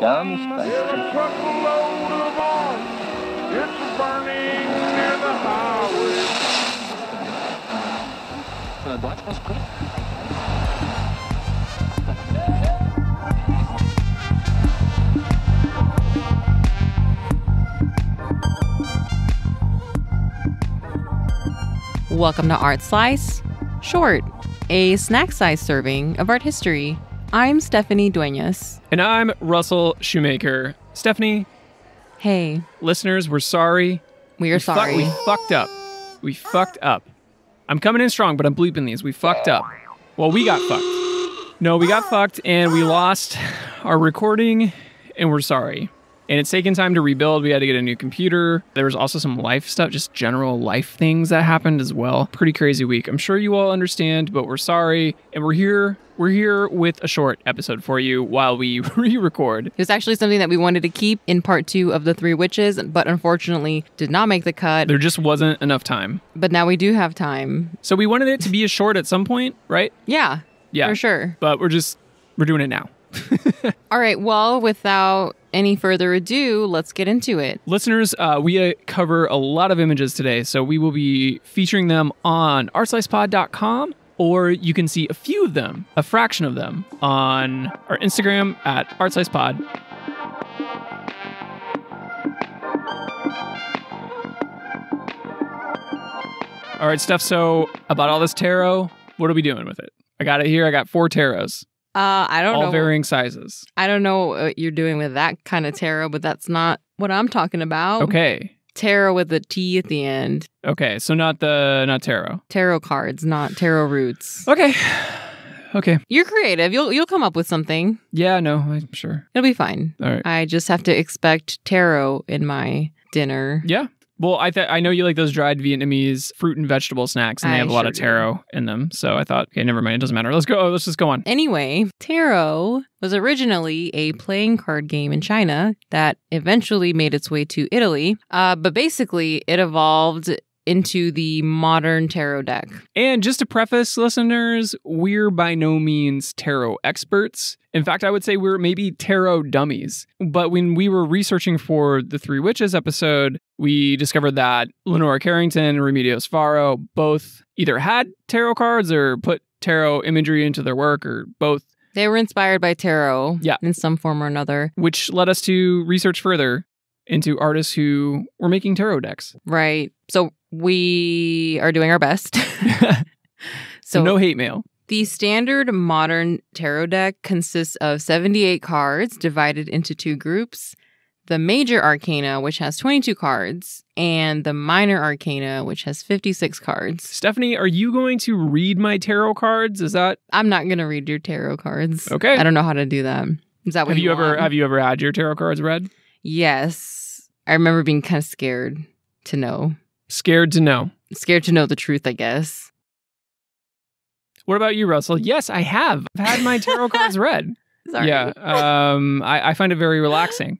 down the space. There's a truckload of oil. It's burning near the highway. Welcome to Art Slice, short, a snack-sized serving of art history. I'm Stephanie Duenas. And I'm Russell Shoemaker. Stephanie. Hey. Listeners, we're sorry. We are sorry. We fucked up. We fucked up. I'm coming in strong, but I'm bleeping these. We fucked up. Well, we got fucked. No, we got fucked, and we lost our recording, and we're sorry. And it's taken time to rebuild. We had to get a new computer. There was also some life stuff, just general life things that happened as well. Pretty crazy week. I'm sure you all understand, but we're sorry. And we're here. We're here with a short episode for you while we re-record. It was actually something that we wanted to keep in part two of The Three Witches, but unfortunately did not make the cut. There just wasn't enough time. But now we do have time. So we wanted it to be a short at some point, right? Yeah. Yeah. For sure. But we're doing it now. All right. Well, without any further ado, let's get into it. Listeners, we cover a lot of images today, so we will be featuring them on artslicepod.com, or you can see a few of them, a fraction of them, on our Instagram at artslicepod. All right, Steph, so about all this tarot, what are we doing with it? I got it here. I got four tarots. I don't know. All varying sizes. I don't know what you're doing with that kind of tarot, but that's not what I'm talking about. Okay. Tarot with a T at the end. Okay, so not tarot. Tarot cards, not tarot roots. Okay. Okay. You're creative. You'll come up with something. Yeah, no, I'm sure. It'll be fine. All right. I just have to expect tarot in my dinner. Yeah. Well, I know you like those dried Vietnamese fruit and vegetable snacks, and they have a lot of tarot in them. So I thought, okay, never mind. It doesn't matter. Let's go. Let's just go on. Anyway, tarot was originally a playing card game in China that eventually made its way to Italy. But basically, it evolved into the modern tarot deck. And just to preface, listeners, we're by no means tarot experts. In fact, I would say we're maybe tarot dummies. But when we were researching for the Three Witches episode, we discovered that Leonora Carrington and Remedios Varo both either had tarot cards or put tarot imagery into their work, or both. They were inspired by tarot, yeah, in some form or another. Which led us to research further into artists who were making tarot decks. Right. So we are doing our best. So no hate mail. The standard modern tarot deck consists of 78 cards divided into two groups. The major arcana, which has 22 cards, and the minor arcana, which has 56 cards. Stephanie, are you going to read my tarot cards? Is that... I'm not going to read your tarot cards. Okay. I don't know how to do that. Is that what you want? Have you ever had your tarot cards read? Yes. I remember being kind of scared to know. Scared to know. Scared to know the truth, I guess. What about you, Russell? Yes, I have. I've had my tarot cards read. Sorry. Yeah. I find it very relaxing.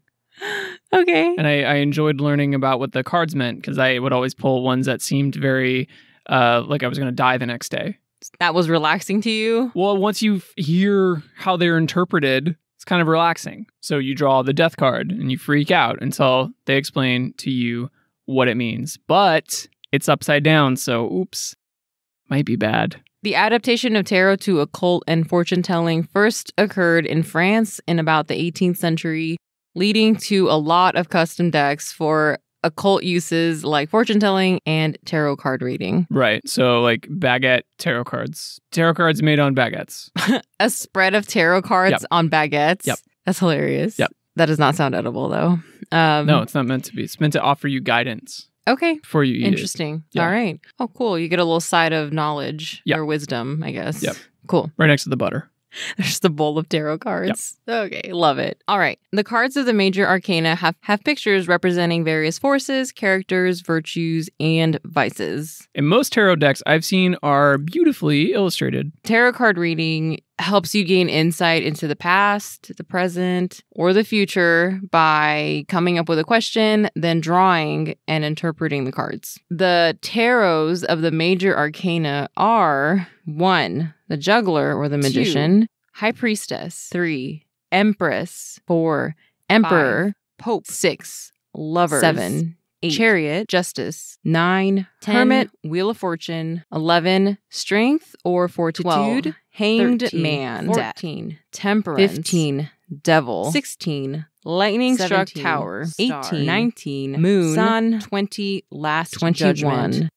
Okay. And I enjoyed learning about what the cards meant, because I would always pull ones that seemed very like I was going to die the next day. That was relaxing to you? Well, once you hear how they're interpreted, it's kind of relaxing. So you draw the death card and you freak out until they explain to you what it means, but it's upside down, so oops, might be bad. The adaptation of tarot to occult and fortune-telling first occurred in France in about the 18th century, leading to a lot of custom decks for occult uses like fortune-telling and tarot card reading. Right, so like baguette tarot cards. Tarot cards made on baguettes. A spread of tarot cards, yep, on baguettes. Yep. That's hilarious. Yep. That does not sound edible, though. No, it's not meant to be. It's meant to offer you guidance. Okay. Before you eat it. Interesting. Yeah. All right. Oh, cool. You get a little side of knowledge, yep, or wisdom, I guess. Yep. Cool. Right next to the butter. There's the bowl of tarot cards. Yep. Okay. Love it. All right. The cards of the major arcana have pictures representing various forces, characters, virtues, and vices. And most tarot decks I've seen are beautifully illustrated. Tarot card reading helps you gain insight into the past, the present, or the future by coming up with a question, then drawing and interpreting the cards. The tarots of the major arcana are 1, the juggler or the magician, 2, high priestess, 3, empress, 4, Emperor. 5. Pope. 6. Lovers. 7. 8. Chariot. Justice. 9. 10. Hermit. Wheel of Fortune. 11. Strength or fortitude. 12. Hanged 13, man. 14. Death. Temperance. 15. Devil. 16. Lightning 17, struck tower. Star, 18. 19. Moon. Sun. 20. Last 21. Judgment.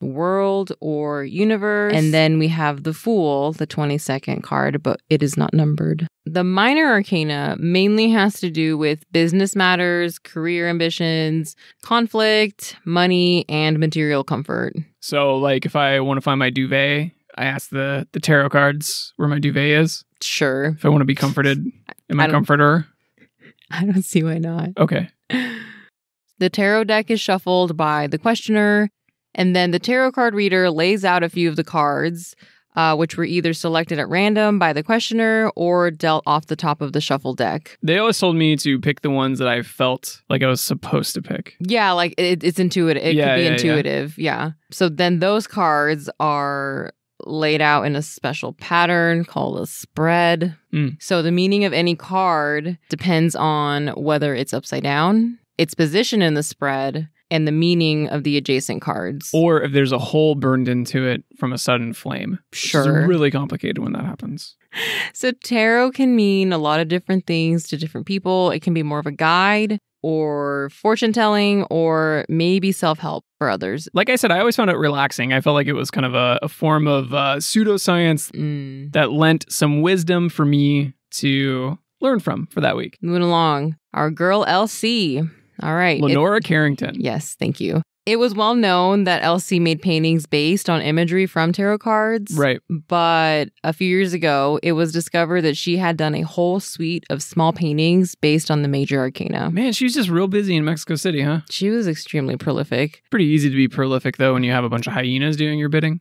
World or universe. And then we have the Fool, the 22nd card, but it is not numbered. The minor arcana mainly has to do with business matters, career ambitions, conflict, money, and material comfort. So, like, if I want to find my duvet, I ask the tarot cards where my duvet is. Sure. If I want to be comforted, am I comforter? I don't see why not. Okay. The tarot deck is shuffled by the questioner, and then the tarot card reader lays out a few of the cards, which were either selected at random by the questioner or dealt off the top of the shuffle deck. They always told me to pick the ones that I felt like I was supposed to pick. Yeah, like it's intuitive. It could be intuitive. So then those cards are laid out in a special pattern called a spread. Mm. So the meaning of any card depends on whether it's upside down, its position in the spread, and the meaning of the adjacent cards. Or if there's a hole burned into it from a sudden flame. Sure. It's really complicated when that happens. So tarot can mean a lot of different things to different people. It can be more of a guide or fortune-telling or maybe self-help for others. Like I said, I always found it relaxing. I felt like it was kind of a form of pseudoscience that lent some wisdom for me to learn from for that week. Moving along, our girl LC... All right. Leonora Carrington. Yes, thank you. It was well known that Elsie made paintings based on imagery from tarot cards. Right. But a few years ago, it was discovered that she had done a whole suite of small paintings based on the major arcana. Man, she was just real busy in Mexico City, huh? She was extremely prolific. Pretty easy to be prolific, though, when you have a bunch of hyenas doing your bidding.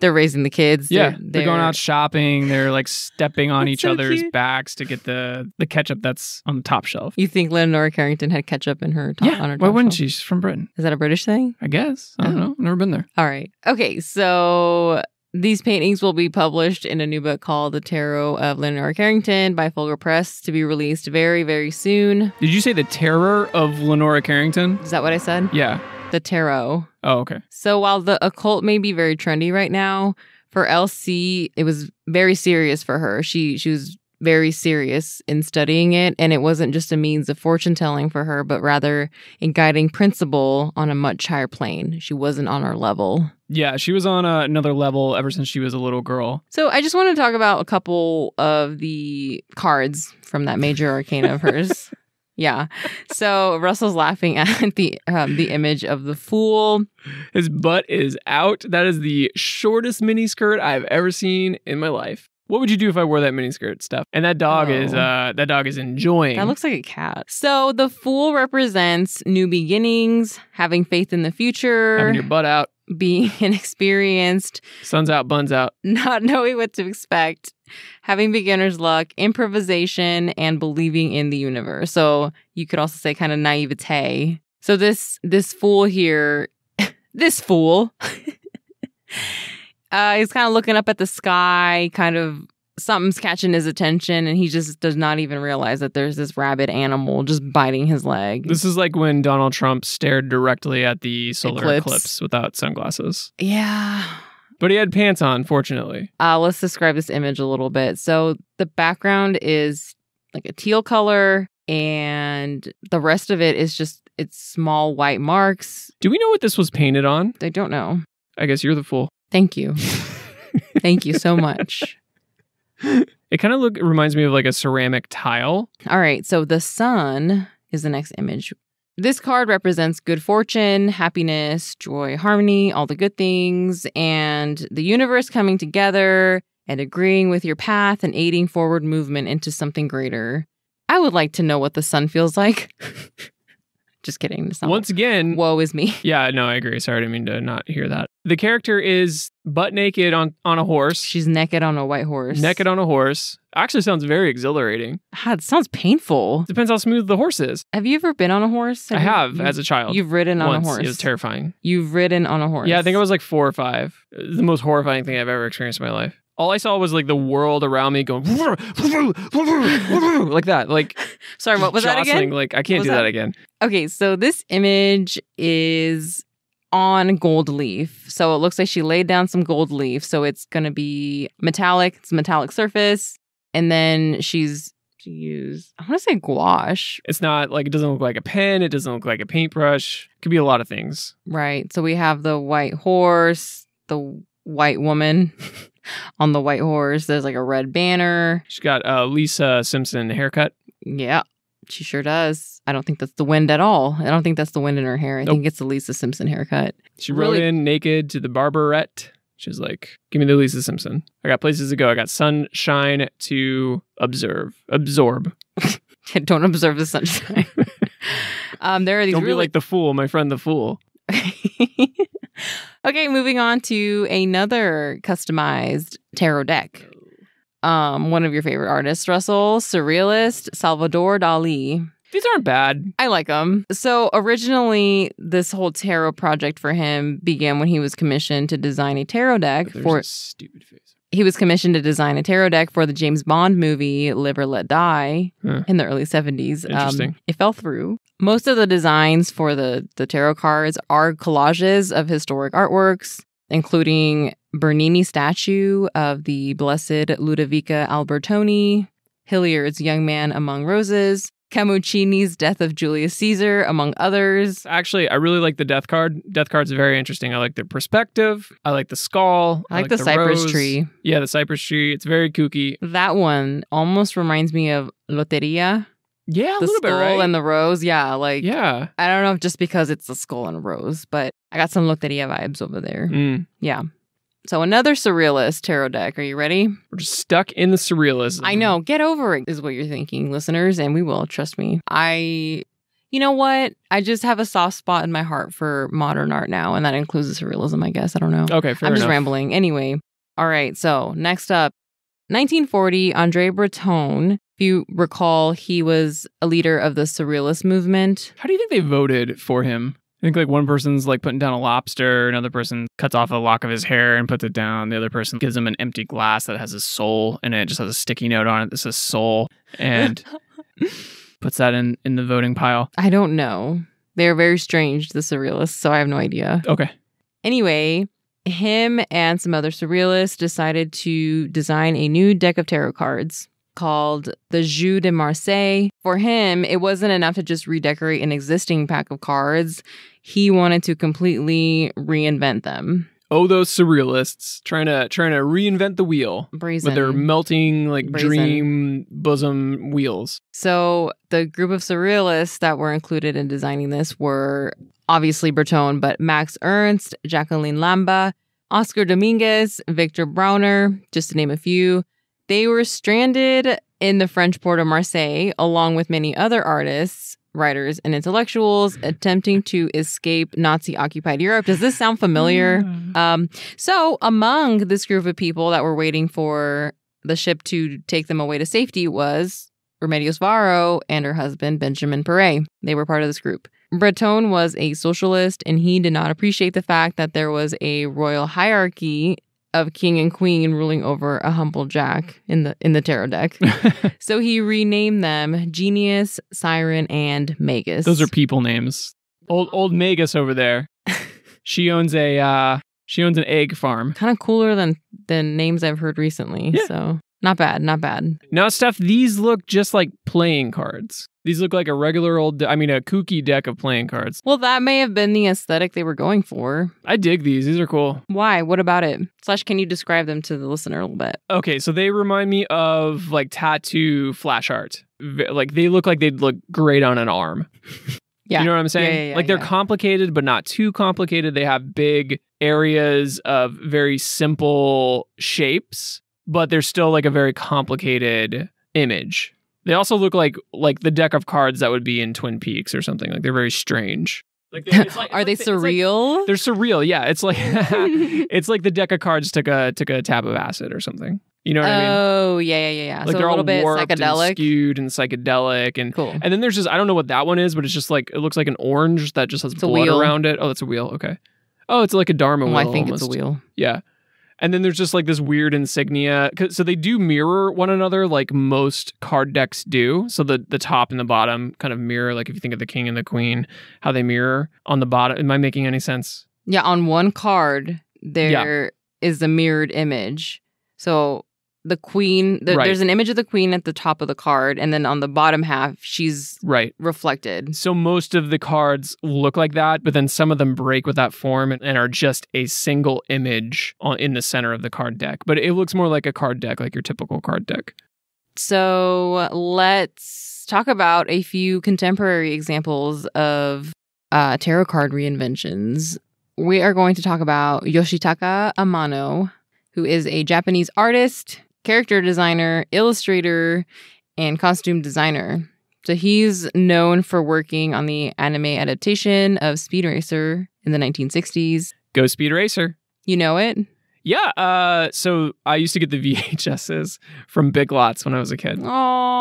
They're raising the kids. Yeah, they're going out shopping. They're like stepping on each other's backs to get the ketchup that's on the top shelf. You think Leonora Carrington had ketchup in her top shelf? Yeah, why wouldn't she? She's from Britain. Is that a British thing? I guess. I don't know. Never been there. All right. Okay, so these paintings will be published in a new book called The Tarot of Leonora Carrington by Fulgur Press to be released very, very soon. Did you say The Terror of Leonora Carrington? Is that what I said? Yeah. The tarot. Oh, okay. So while the occult may be very trendy right now, for LC, it was very serious for her. She was very serious in studying it, and it wasn't just a means of fortune-telling for her, but rather a guiding principle on a much higher plane. She wasn't on our level. Yeah, she was on another level ever since she was a little girl. So I just want to talk about a couple of the cards from that major arcana of hers. Yeah. So Russell's laughing at the image of the Fool. His butt is out. That is the shortest miniskirt I've ever seen in my life. What would you do if I wore that miniskirt, Steph? And that dog is enjoying. That looks like a cat. So the Fool represents new beginnings, having faith in the future. Having your butt out. Being inexperienced. Sun's out, buns out. Not knowing what to expect. Having beginner's luck, improvisation, and believing in the universe. So you could also say kind of naivete. So this fool here, this fool, he's kind of looking up at the sky, kind of something's catching his attention, and he just does not even realize that there's this rabid animal just biting his leg. This is like when Donald Trump stared directly at the solar eclipse without sunglasses. Yeah. But he had pants on, fortunately. Let's describe this image a little bit. So the background is like a teal color, and the rest of it is just, it's small white marks. Do we know what this was painted on? I don't know. I guess you're the fool. Thank you. Thank you so much. It kind of reminds me of like a ceramic tile. All right, so the sun is the next image. This card represents good fortune, happiness, joy, harmony, all the good things, and the universe coming together and agreeing with your path and aiding forward movement into something greater. I would like to know what the sun feels like. Just kidding. It's not once again. Woe is me. Yeah, no, I agree. Sorry, I didn't mean to not hear that. The character is butt naked on a horse. She's naked on a white horse. Naked on a horse. Actually sounds very exhilarating. God, it sounds painful. Depends how smooth the horse is. Have you ever been on a horse? I have, as a child. You've ridden on a horse. It was terrifying. You've ridden on a horse. Yeah, I think I was like 4 or 5. The most horrifying thing I've ever experienced in my life. All I saw was like the world around me going like that. Like Sorry, what was that again? Like, I can't do that again. Okay, so this image is on gold leaf. So it looks like she laid down some gold leaf. So it's going to be metallic. It's a metallic surface. And then she's used, I want to say gouache. It's not like, it doesn't look like a pen. It doesn't look like a paintbrush. It could be a lot of things. Right. So we have the white horse, the white woman on the white horse. There's like a red banner. She's got Lisa Simpson haircut. Yeah, she sure does. I don't think that's the wind at all. I don't think that's the wind in her hair. I think it's the Lisa Simpson haircut. She rode in naked to the barberette. She's like, give me the Lisa Simpson. I got places to go. I got sunshine to absorb. Don't observe the sunshine. There are these. Don't be like the fool, my friend, the fool. Okay, moving on to another customized tarot deck. One of your favorite artists, Russell, surrealist Salvador Dali. These aren't bad. I like them. So originally, this whole tarot project for him began when he was commissioned to design a tarot deck for a stupid face. He was commissioned to design a tarot deck for the James Bond movie Live and Let Die in the early 70s. Interesting. It fell through. Most of the designs for the tarot cards are collages of historic artworks, including Bernini statue of the Blessed Ludovica Albertoni, Hilliard's Young Man Among Roses, Camuccini's Death of Julius Caesar, among others. Actually, I really like the death card. Death cards are very interesting. I like their perspective. I like the skull. I like the cypress tree. Yeah, the cypress tree. It's very kooky. That one almost reminds me of Loteria. Yeah, a little bit, right? The skull and the rose. Yeah, like, yeah. I don't know if just because it's the skull and rose, but I got some Loteria vibes over there. Mm. Yeah. So another surrealist tarot deck. Are you ready? We're just stuck in the surrealism. I know. Get over it is what you're thinking, listeners, and we will. Trust me. You know what? I just have a soft spot in my heart for modern art now, and that includes the surrealism, I guess. I don't know. Okay, fair enough. I'm just rambling. Anyway. All right. So next up, 1940, André Breton. If you recall, he was a leader of the surrealist movement. How do you think they voted for him? I think like one person's like putting down a lobster, another person cuts off a lock of his hair and puts it down. The other person gives him an empty glass that has his soul in it. It just has a sticky note on it that says soul and puts that in the voting pile. I don't know. They're very strange, the surrealists, so I have no idea. Okay. Anyway, him and some other surrealists decided to design a new deck of tarot cards called the Jeu de Marseille. For him, it wasn't enough to just redecorate an existing pack of cards. He wanted to completely reinvent them. Oh, those surrealists trying to reinvent the wheel. Brazen. With their melting, like, brazen dream bosom wheels. So the group of surrealists that were included in designing this were obviously Breton, but Max Ernst, Jacqueline Lamba, Oscar Dominguez, Victor Brauner, just to name a few. They were stranded in the French port of Marseille, along with many other artists, writers, and intellectuals attempting to escape Nazi-occupied Europe. Does this sound familiar? Yeah. So among this group of people that were waiting for the ship to take them away to safety was Remedios Varo and her husband, Benjamin Perret. They were part of this group. Breton was a socialist, and he did not appreciate the fact that there was a royal hierarchy of king and queen ruling over a humble jack in the tarot deck. So he renamed them Genius, Siren, and Magus. Those are people names. Old Magus over there. She owns an egg farm. Kind of cooler than names I've heard recently. Yeah. So not bad, not bad. Now, Steph, these look just like playing cards. These look like a regular old, I mean, a kooky deck of playing cards. Well, that may have been the aesthetic they were going for. I dig these. These are cool. Why? What about it? Slash, can you describe them to the listener a little bit? Okay, so they remind me of, like, tattoo flash art. Like, they look like they'd look great on an arm. Yeah. You know what I'm saying? Yeah, like, they're complicated, but not too complicated. They have big areas of very simple shapes, but they're still, like, a very complicated image. They also look like the deck of cards that would be in Twin Peaks or something. Like, they're very strange. Like, are they surreal? Like, they're surreal. Yeah, it's like it's like the deck of cards took a tab of acid or something. You know what I mean? Oh, yeah. Like, so they're a little bit psychedelic, and skewed and psychedelic, and cool. And then there's just, I don't know what that one is, but it's just like, it looks like an orange that just has blood around it. Oh, that's a wheel. Okay. Oh, it's like a Dharma wheel. I think almost. It's a wheel. Yeah. And then there's just like this weird insignia. So they do mirror one another like most card decks do. So the top and the bottom kind of mirror, like if you think of the king and the queen, how they mirror on the bottom. Am I making any sense? Yeah, on one card, there is the mirrored image. So the queen, there's an image of the queen at the top of the card, and then on the bottom half, she's reflected. So most of the cards look like that, but then some of them break with that form and are just a single image in the center of the card deck. But it looks more like a card deck, like your typical card deck. So let's talk about a few contemporary examples of tarot card reinventions. We are going to talk about Yoshitaka Amano, who is a Japanese artist, character designer, illustrator, and costume designer. So he's known for working on the anime adaptation of Speed Racer in the 1960s. Go Speed Racer. You know it? Yeah. So I used to get the VHSs from Big Lots when I was a kid. Aww.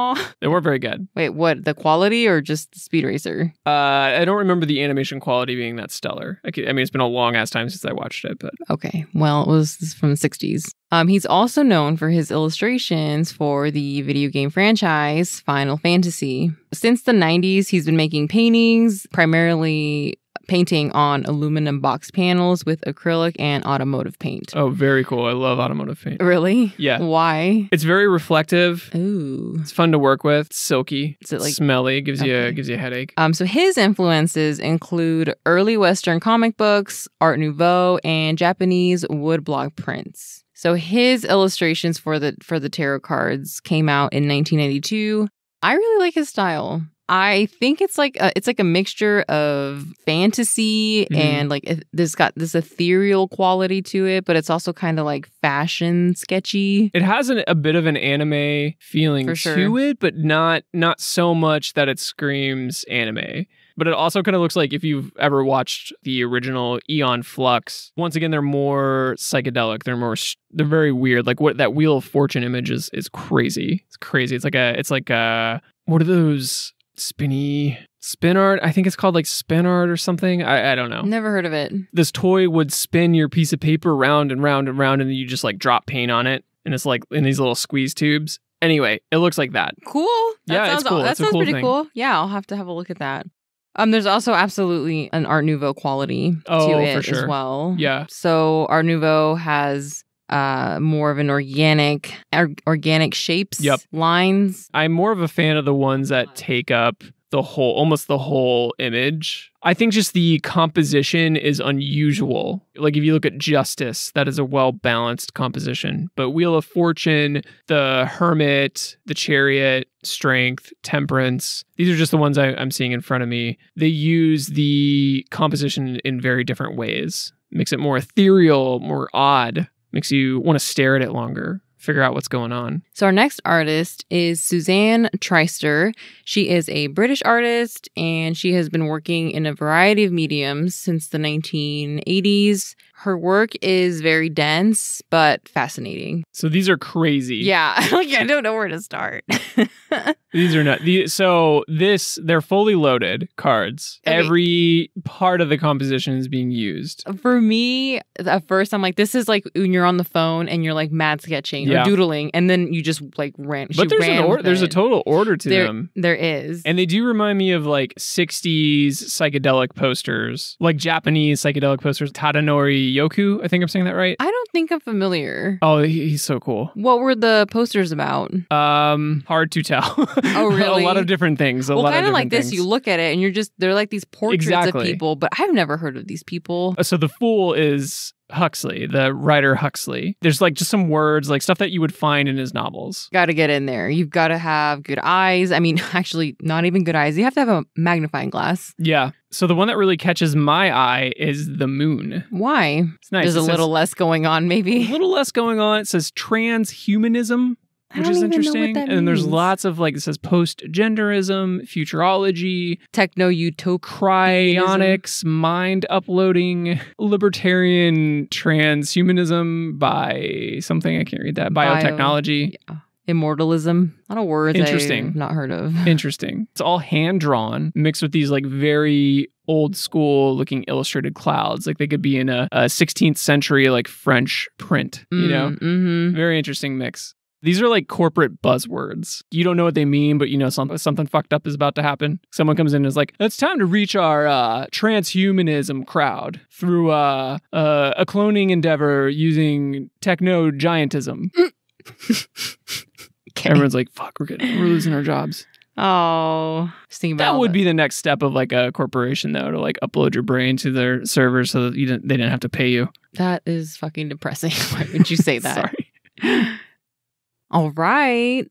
They weren't very good. Wait, what? The quality or just Speed Racer? I don't remember the animation quality being that stellar. I mean, it's been a long-ass time since I watched it, but... Okay. Well, it was from the 60s. He's also known for his illustrations for the video game franchise Final Fantasy. Since the 90s, he's been making paintings, primarily painting on aluminum box panels with acrylic and automotive paint. Oh, very cool. I love automotive paint. Really? Yeah. Why? It's very reflective. Ooh. It's fun to work with. It's silky. Is it like smelly? Gives you a headache. So his influences include early Western comic books, Art Nouveau, and Japanese woodblock prints. So his illustrations for the tarot cards came out in 1992. I really like his style. I think it's like a mixture of fantasy and like this got this ethereal quality to it, but it's also kind of like fashion sketchy. It has a bit of an anime feeling to it, but not so much that it screams anime. But it also kind of looks like if you've ever watched the original Eon Flux. Once again, they're more psychedelic. They're very weird. Like what that Wheel of Fortune image is crazy. It's crazy. It's like a what are those? Spin art. I think it's called like spin art or something. I don't know. Never heard of it. This toy would spin your piece of paper round and round and round, and then you just like drop paint on it, and it's like in these little squeeze tubes. Anyway, it looks like that. Cool. It's cool. That sounds pretty cool. Yeah, I'll have to have a look at that. There's also absolutely an Art Nouveau quality to it as well. Yeah. So Art Nouveau has more of an organic shapes, lines. I'm more of a fan of the ones that take up almost the whole image. I think just the composition is unusual. Like if you look at Justice, that is a well-balanced composition. But Wheel of Fortune, the Hermit, the Chariot, Strength, Temperance, these are just the ones I'm seeing in front of me. They use the composition in very different ways. Makes it more ethereal, more odd. Makes you want to stare at it longer, figure out what's going on. So our next artist is Suzanne Treister. She is a British artist, and she has been working in a variety of mediums since the 1980s. Her work is very dense, but fascinating. So these are crazy. Yeah, like I don't know where to start. These are not... they're fully loaded cards. Okay. Every part of the composition is being used. For me, at first, I'm like, this is like when you're on the phone and you're like mad sketching or doodling, and then you just like there's a total order to them. There is. And they do remind me of like 60s psychedelic posters, like Japanese psychedelic posters, Tadanori Yoku, I think I'm saying that right. I don't think I'm familiar. Oh, he's so cool. What were the posters about? Hard to tell. Oh, really? A lot of different things. Well, kind of like this, you look at it and you're just, they're like these portraits of people, but I've never heard of these people. So the Fool is Huxley, the writer Huxley. There's like just some words, like stuff that you would find in his novels. Got to get in there. You've got to have good eyes. I mean, actually, not even good eyes. You have to have a magnifying glass. Yeah. So the one that really catches my eye is the moon. Why? It's nice. There's a little less going on, maybe. A little less going on. It says transhumanism, which is interesting. And then there's lots of like, it says post-genderism, futurology, techno-utopia, cryonics, mind uploading, libertarian transhumanism by something, I can't read that, biotechnology. Immortalism. A lot of words I've not heard of. Interesting. It's all hand-drawn, mixed with these like very old school looking illustrated clouds. Like they could be in a 16th century like French print, you know? Mm-hmm. Very interesting mix. These are like corporate buzzwords. You don't know what they mean, but you know something fucked up is about to happen. Someone comes in and is like, it's time to reach our transhumanism crowd through a cloning endeavor using techno-giantism. Okay. Everyone's like, fuck, we're losing our jobs. Oh, that would be the next step of like a corporation, though, to like upload your brain to their server so that they didn't have to pay you. That is fucking depressing. Why would you say that? Sorry. All right.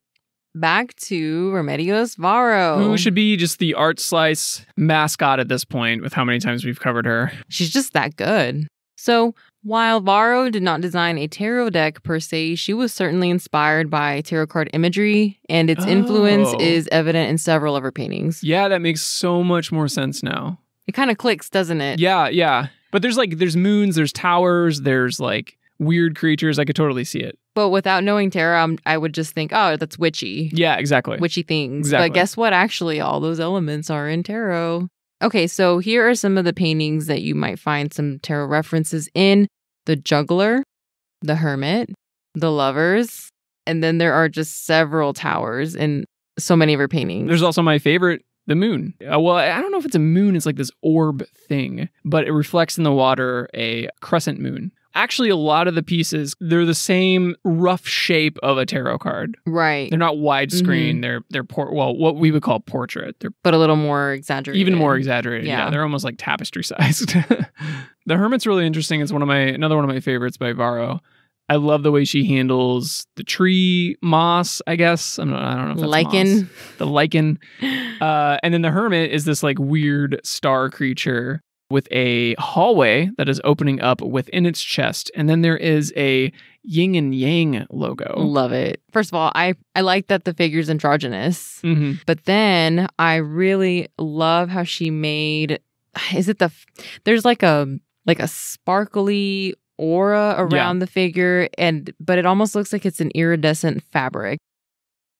Back to Remedios Varo. Who should be just the Art Slice mascot at this point with how many times we've covered her. She's just that good. So while Varo did not design a tarot deck per se, she was certainly inspired by tarot card imagery, and its influence is evident in several of her paintings. Yeah, that makes so much more sense now. It kind of clicks, doesn't it? Yeah, yeah. But there's moons, there's towers, there's like weird creatures. I could totally see it. But without knowing tarot, I would just think, oh, that's witchy. Yeah, exactly. Witchy things. Exactly. But guess what? Actually, all those elements are in tarot. Okay, so here are some of the paintings that you might find some tarot references in. The Juggler, the Hermit, the Lovers, and then there are just several towers in so many of her paintings. There's also my favorite, the moon. Well, I don't know if it's a moon. It's like this orb thing, but it reflects in the water a crescent moon. Actually, a lot of the pieces, they're the same rough shape of a tarot card. Right. They're not widescreen. Mm-hmm. They're what we would call portrait. But a little more exaggerated. Even more exaggerated. Yeah, they're almost like tapestry sized. The Hermit's really interesting. It's another one of my favorites by Varo. I love the way she handles the tree moss, I guess. I don't know if that's lichen. Moss. The lichen. And then the Hermit is this like weird star creature with a hallway that is opening up within its chest. And then there is a yin and yang logo. Love it. First of all, I like that the figure's androgynous. Mm-hmm. But then I really love how she made... There's like a sparkly aura around the figure, but it almost looks like it's an iridescent fabric.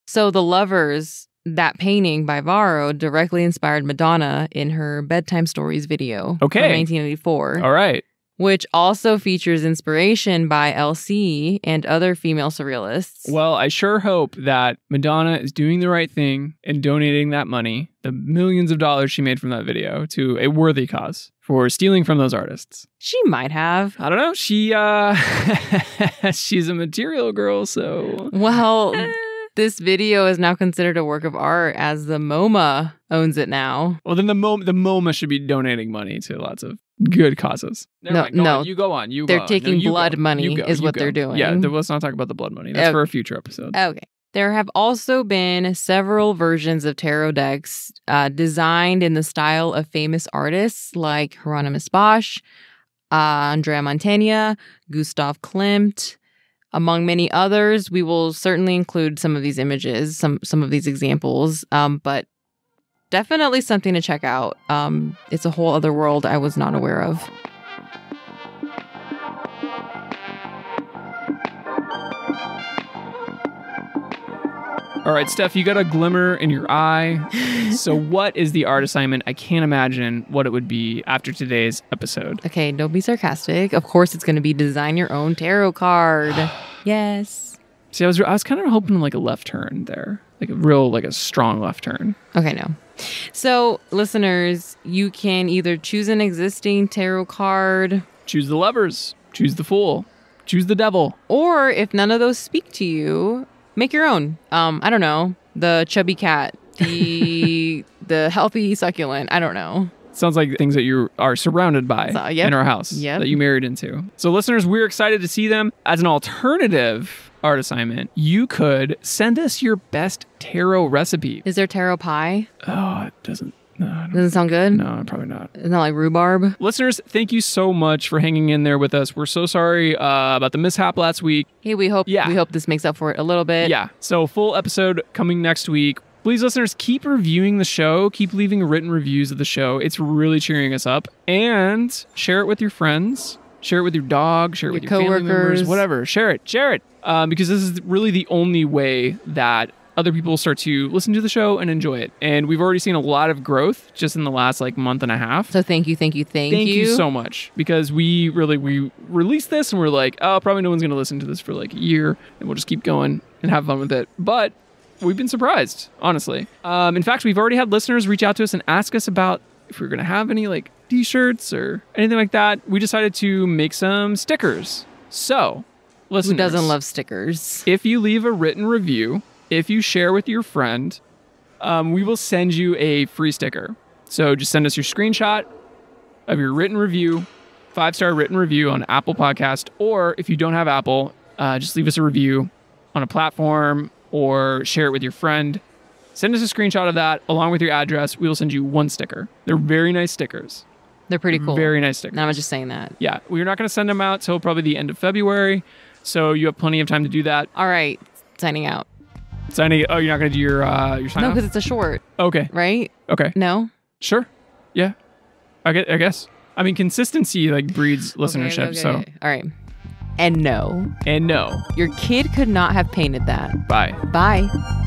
So the Lovers... That painting by Varo directly inspired Madonna in her Bedtime Stories video from 1984. All right. Which also features inspiration by LC and other female surrealists. Well, I sure hope that Madonna is doing the right thing and donating that money, the millions of dollars she made from that video, to a worthy cause for stealing from those artists. She might have. I don't know. She's a material girl, so... Well... This video is now considered a work of art as the MoMA owns it now. Well, then the MoMA should be donating money to lots of good causes. They're taking blood money, is what they're doing. Yeah, let's not talk about the blood money. That's for a future episode. Okay. There have also been several versions of tarot decks designed in the style of famous artists like Hieronymus Bosch, Andrea Mantegna, Gustav Klimt. Among many others, we will certainly include some of these images, some of these examples, but definitely something to check out. It's a whole other world I was not aware of. All right, Steph, you got a glimmer in your eye. So what is the art assignment? I can't imagine what it would be after today's episode. Okay, don't be sarcastic. Of course, it's going to be design your own tarot card. Yes. See, I was kind of hoping like a left turn there, like a strong left turn. Okay, no. So listeners, you can either choose an existing tarot card. Choose the Lovers. Choose the Fool. Choose the Devil. Or if none of those speak to you, make your own. I don't know. The chubby cat. The healthy succulent. I don't know. Sounds like things that you are surrounded by in our house that you married into. So listeners, we're excited to see them. As an alternative art assignment, you could send us your best tarot recipe. Is there tarot pie? Oh, it doesn't. No, doesn't it sound good? No, probably not. It's not like rhubarb. Listeners, thank you so much for hanging in there with us. We're so sorry about the mishap last week. Hey, we hope this makes up for it a little bit. Yeah. So full episode coming next week. Please, listeners, keep reviewing the show. Keep leaving written reviews of the show. It's really cheering us up. And share it with your friends. Share it with your dog. Share it with your family members. Whatever. Share it. Because this is really the only way that other people start to listen to the show and enjoy it. And we've already seen a lot of growth just in the last like month and a half. So thank you so much, because we released this and we're like, oh, probably no one's going to listen to this for like a year, and we'll just keep going and have fun with it. But we've been surprised, honestly. In fact, we've already had listeners reach out to us and ask us about if we were going to have any like t-shirts or anything like that. We decided to make some stickers. So listeners, who doesn't love stickers? If you leave a written review, if you share with your friend, we will send you a free sticker. So just send us your screenshot of your written review, 5-star written review on Apple Podcast, or if you don't have Apple, just leave us a review on a platform or share it with your friend. Send us a screenshot of that along with your address. We will send you one sticker. They're very nice stickers. They're pretty cool. Very nice stickers. No, I was just saying that. Yeah, we're not going to send them out till probably the end of February, so you have plenty of time to do that. All right, signing out. Signing. Oh, you're not going to do your sign. No, because it's a short. Okay. Right. Okay. No. Sure. Yeah. I guess. I mean, consistency like breeds listenership. Okay, so. Okay. All right. And no. And no. Your kid could not have painted that. Bye. Bye.